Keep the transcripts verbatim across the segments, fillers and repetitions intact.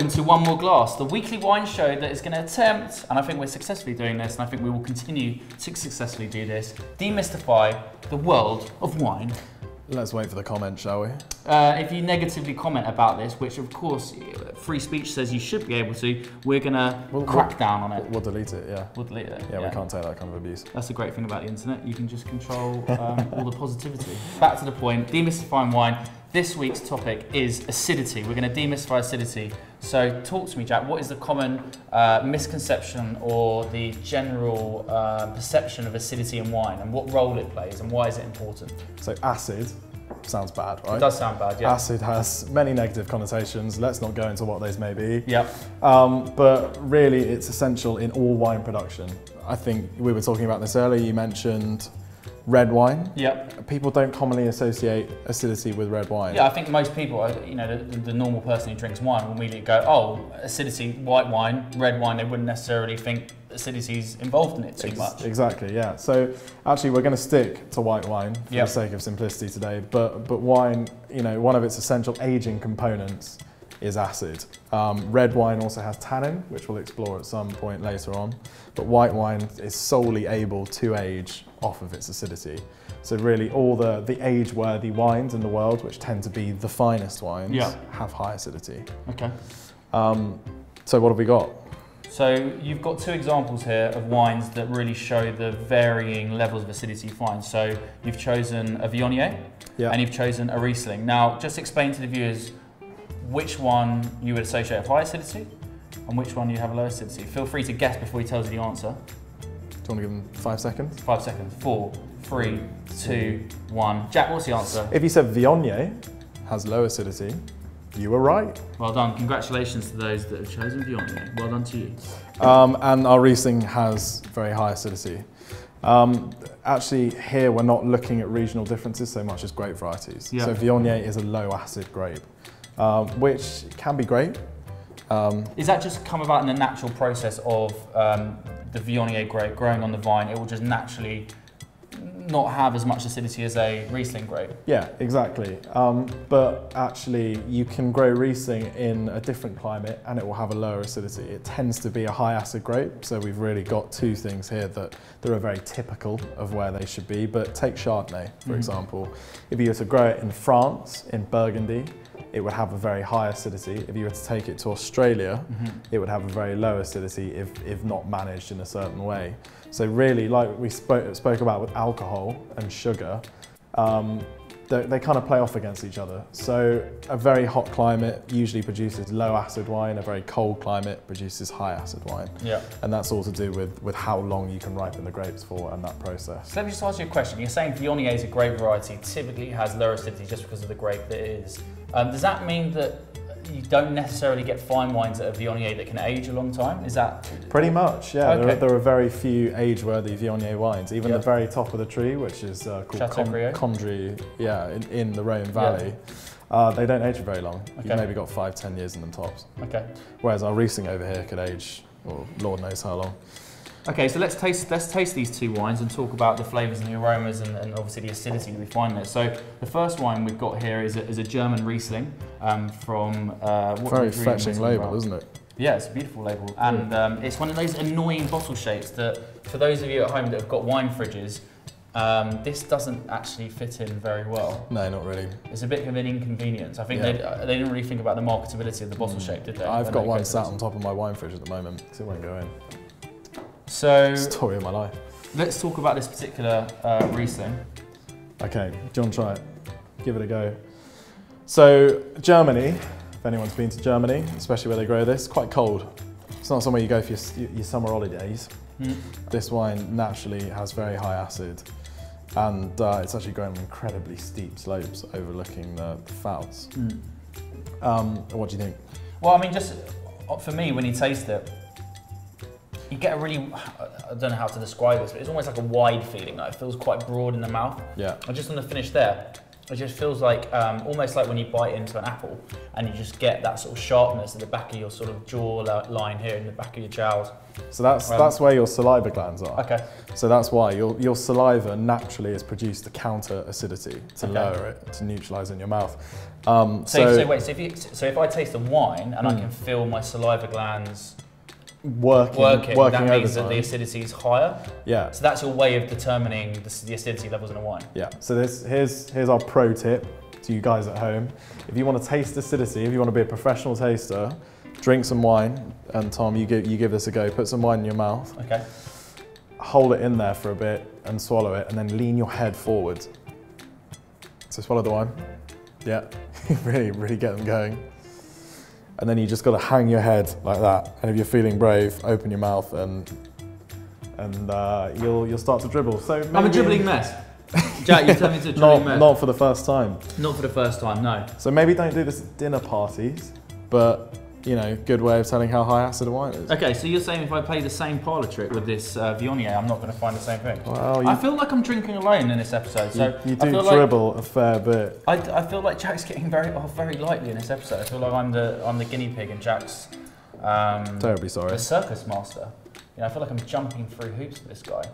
welcome to One More Glass, the weekly wine show that is going to attempt, and I think we're successfully doing this, and I think we will continue to successfully do this, demystify the world of wine. Let's wait for the comment, shall we? Uh, if you negatively comment about this, which of course free speech says you should be able to, we're gonna we'll, crack we'll, down on it. We'll delete it, yeah. We'll delete it. Yeah, yeah, we can't take that kind of abuse. That's the great thing about the internet. You can just control um, all the positivity. Back to the point, demystifying wine. This week's topic is acidity. We're gonna demystify acidity. So talk to me, Jack, what is the common uh, misconception or the general uh, perception of acidity in wine and what role it plays and why is it important? So acid sounds bad, right? It does sound bad, yeah. Acid has many negative connotations. Let's not go into what those may be. Yep. Um, but really it's essential in all wine production. I think we were talking about this earlier, you mentioned red wine. Yep. People don't commonly associate acidity with red wine. Yeah, I think most people, you know, the, the normal person who drinks wine will immediately go, oh, acidity, white wine, red wine, they wouldn't necessarily think acidity's involved in it too Ex much. Exactly, yeah. So actually we're going to stick to white wine for yep. the sake of simplicity today, but, but wine, you know, one of its essential aging components is acid. Um, red wine also has tannin, which we'll explore at some point later on, but white wine is solely able to age off of its acidity. So really all the, the age-worthy wines in the world, which tend to be the finest wines, yeah. have high acidity. Okay. Um, so what have we got? So you've got two examples here of wines that really show the varying levels of acidity you find. So you've chosen a Viognier yeah. and you've chosen a Riesling. Now just explain to the viewers which one you would associate with high acidity and which one you have a low acidity. Feel free to guess before he tells you the answer. Do you want to give them five seconds? Five seconds. Four, three, two, one. Jack, what's the answer? If you said Viognier has low acidity, you were right. Well done. Congratulations to those that have chosen Viognier. Well done to you. Um, and our Riesling has very high acidity. Um, actually, here we're not looking at regional differences so much as grape varieties. Yeah. So Viognier is a low acid grape, um, which can be great. Um, is that just come about in the natural process of um, the Viognier grape growing on the vine? It will just naturally not have as much acidity as a Riesling grape. Yeah, exactly. Um, but actually, you can grow Riesling in a different climate and it will have a lower acidity. It tends to be a high acid grape, so we've really got two things here that, that are very typical of where they should be. But take Chardonnay, for mm-hmm. example. If you were to grow it in France, in Burgundy, it would have a very high acidity. If you were to take it to Australia, mm-hmm. it would have a very low acidity if, if not managed in a certain way. So really, like we spoke, spoke about with alcohol and sugar, um, they, they kind of play off against each other. So a very hot climate usually produces low acid wine, a very cold climate produces high acid wine. Yeah. And that's all to do with, with how long you can ripen the grapes for and that process. So let me just ask you a question. You're saying Viognier is a grape variety, typically has lower acidity just because of the grape that it is. Um, does that mean that you don't necessarily get fine wines that are Viognier that can age a long time? Is that...? Pretty much, yeah. Okay. There, are, there are very few age-worthy Viognier wines. Even yep. the very top of the tree, which is uh, called Condrieu, yeah, in, in the Rhone Valley, yep. uh, they don't age for very long. Okay. You've maybe got five, ten years in them tops. Okay. Whereas our Riesling over here could age, well, Lord knows how long. Okay, so let's taste, let's taste these two wines and talk about the flavours and the aromas and, and obviously the acidity that we find there. So the first wine we've got here is a, is a German Riesling um, from... Uh, what very fetching label, about? Isn't it? Yeah, it's a beautiful label. And um, it's one of those annoying bottle shapes that, for those of you at home that have got wine fridges, um, this doesn't actually fit in very well. No, not really. It's a bit of an inconvenience. I think yeah. they, uh, they didn't really think about the marketability of the bottle mm. shape, did they? I've when got one sat on top of my wine fridge at the moment, because it won't go in. So, story of my life. Let's talk about this particular uh, Riesling. Okay, John, try it. Give it a go. So, Germany, if anyone's been to Germany, especially where they grow this, quite cold. It's not somewhere you go for your, your summer holidays. Mm. This wine naturally has very high acid, and uh, it's actually grown on incredibly steep slopes overlooking the, the Pfalz. Mm. Um, what do you think? Well, I mean, just for me, when you taste it, you get a really, I don't know how to describe this, but it's almost like a wide feeling. Like it feels quite broad in the mouth. Yeah. I just want to finish there. It just feels like, um, almost like when you bite into an apple and you just get that sort of sharpness at the back of your sort of jaw line here in the back of your jowls. So that's, um, that's where your saliva glands are. Okay. So that's why your, your saliva naturally is produced to counter acidity, to okay. lower it, to neutralise in your mouth. Um, so, so, so wait, so if, you, so if I taste a wine and mm. I can feel my saliva glands working, working, working that means that the acidity is higher. Yeah. So that's your way of determining the, the acidity levels in a wine. Yeah. So this, here's, here's our pro tip to you guys at home. If you want to taste acidity, if you want to be a professional taster, drink some wine. And Tom, you give, you give this a go. Put some wine in your mouth. Okay. Hold it in there for a bit and swallow it, and then lean your head forward. So swallow the wine. Yeah. really, really get them going. And then you just got to hang your head like that. And if you're feeling brave, open your mouth and and uh, you'll you'll start to dribble. So maybe I'm a dribbling mess. Jack, you turned me into a dribbling mess. Not for the first time. Not for the first time, no. So maybe don't do this at dinner parties, but you know, good way of telling how high acid a wine is. Okay, so you're saying if I play the same parlour trick with this uh, Viognier, I'm not going to find the same thing. Well, you, I feel like I'm drinking alone in this episode. So you, you do I feel dribble like, a fair bit. I, I feel like Jack's getting very off very lightly in this episode. I feel like I'm the I'm the guinea pig and Jack's um, terribly sorry. The circus master. You know, I feel like I'm jumping through hoops with this guy.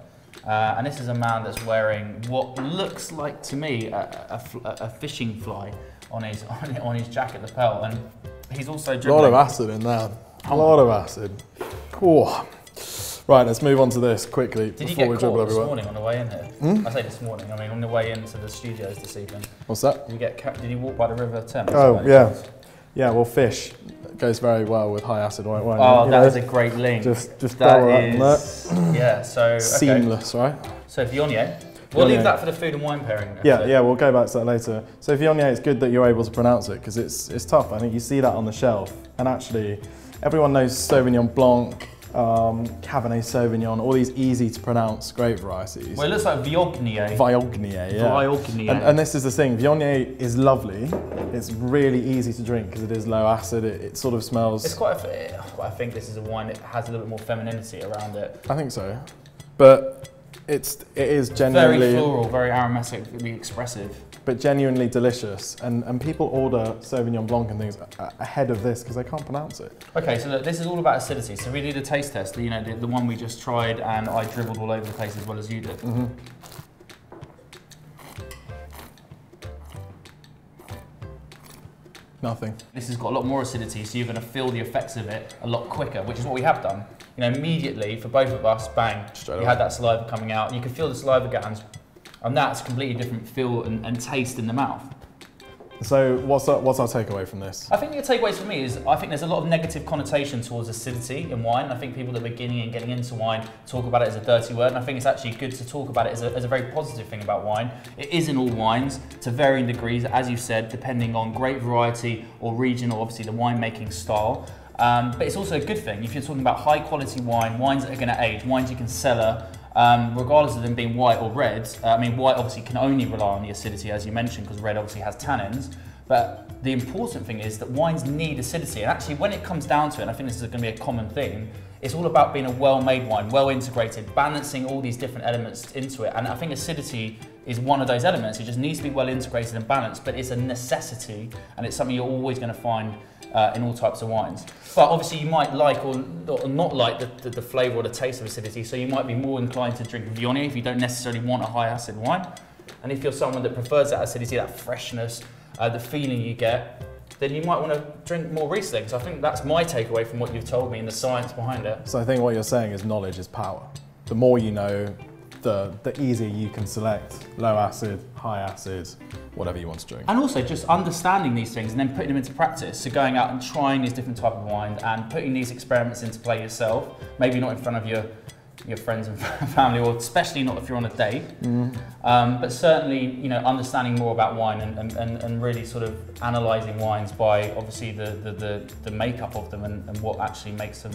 Uh, and this is a man that's wearing what looks like to me a, a, a fishing fly on his on, on his jacket lapel, and he's also dribbling. A lot of acid in there. A lot of acid. Oh. Right, let's move on to this quickly Did before we dribble everywhere. Did you get caught this morning on the way in here? Hmm? I say this morning, I mean on the way into the studios this evening. What's that? Did you, get Did you walk by the River Thames? Oh, yeah. Comes? Yeah, well, fish goes very well with high acid white wine. Oh, that know? is a great link. Just, just that is, that. yeah, so. Okay. Seamless, right? So Viognier. We'll Viognier. leave that for the food and wine pairing. Episode. Yeah, yeah, we'll go back to that later. So Viognier, it's good that you're able to pronounce it because it's it's tough. I think you see that on the shelf, and actually, everyone knows Sauvignon Blanc, um, Cabernet Sauvignon, all these easy to pronounce grape varieties. Well, it looks like Viognier. Viognier, yeah. Viognier. And, and this is the thing. Viognier is lovely. It's really easy to drink because it is low acid. It, it sort of smells. It's quite. A, I think this is a wine that has a little bit more femininity around it. I think so, but. It's, it is genuinely... Very floral, very aromatic, really expressive. But genuinely delicious. And, and people order Sauvignon Blanc and things ahead of this because they can't pronounce it. Okay, so look, this is all about acidity. So we did a taste test, you know, the, the one we just tried, and I dribbled all over the place as well as you did. Mm-hmm. Nothing. This has got a lot more acidity, so you're going to feel the effects of it a lot quicker, which is what we have done. You know, immediately for both of us, bang, Straight you on. had that saliva coming out. You can feel the saliva glands, and that's a completely different feel and, and taste in the mouth. So what's our, what's our takeaway from this? I think the takeaways for me is I think there's a lot of negative connotation towards acidity in wine. I think people that are beginning and getting into wine talk about it as a dirty word, and I think it's actually good to talk about it as a, as a very positive thing about wine. It is in all wines to varying degrees, as you said, depending on grape variety or region or obviously the winemaking style. Um, but it's also a good thing if you're talking about high quality wine, wines that are going to age, wines you can cellar, Um, regardless of them being white or red. uh, I mean, white obviously can only rely on the acidity, as you mentioned, because red obviously has tannins. But the important thing is that wines need acidity. And actually, when it comes down to it, and I think this is going to be a common theme, it's all about being a well-made wine, well-integrated, balancing all these different elements into it. And I think acidity is one of those elements. It just needs to be well-integrated and balanced, but it's a necessity, and it's something you're always going to find Uh, in all types of wines. But obviously you might like or, or not like the, the, the flavour or the taste of acidity, so you might be more inclined to drink Viognier if you don't necessarily want a high acid wine. And if you're someone that prefers that acidity, that freshness, uh, the feeling you get, then you might want to drink more Riesling. So I think that's my takeaway from what you've told me and the science behind it. So I think what you're saying is knowledge is power. The more you know, The, the easier you can select low acid, high acid, whatever you want to drink. And also just understanding these things and then putting them into practice. So going out and trying these different types of wines and putting these experiments into play yourself, maybe not in front of your, your friends and family, or especially not if you're on a date, mm. um, but certainly, you know, understanding more about wine and, and, and, and really sort of analysing wines by obviously the, the, the, the makeup of them and, and what actually makes them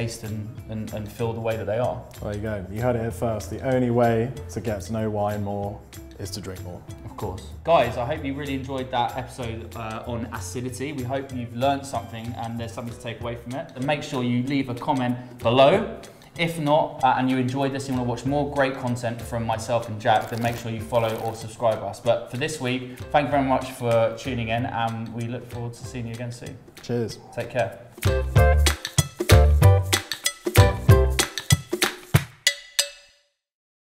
taste and, and, and feel the way that they are. There you go, you heard it here first. The only way to get to know wine more is to drink more. Of course. Guys, I hope you really enjoyed that episode uh, on acidity. We hope you've learned something and there's something to take away from it. And make sure you leave a comment below If not, uh, and you enjoyed this, and you want to watch more great content from myself and Jack, then make sure you follow or subscribe us. But for this week, thank you very much for tuning in, and we look forward to seeing you again soon. Cheers. Take care.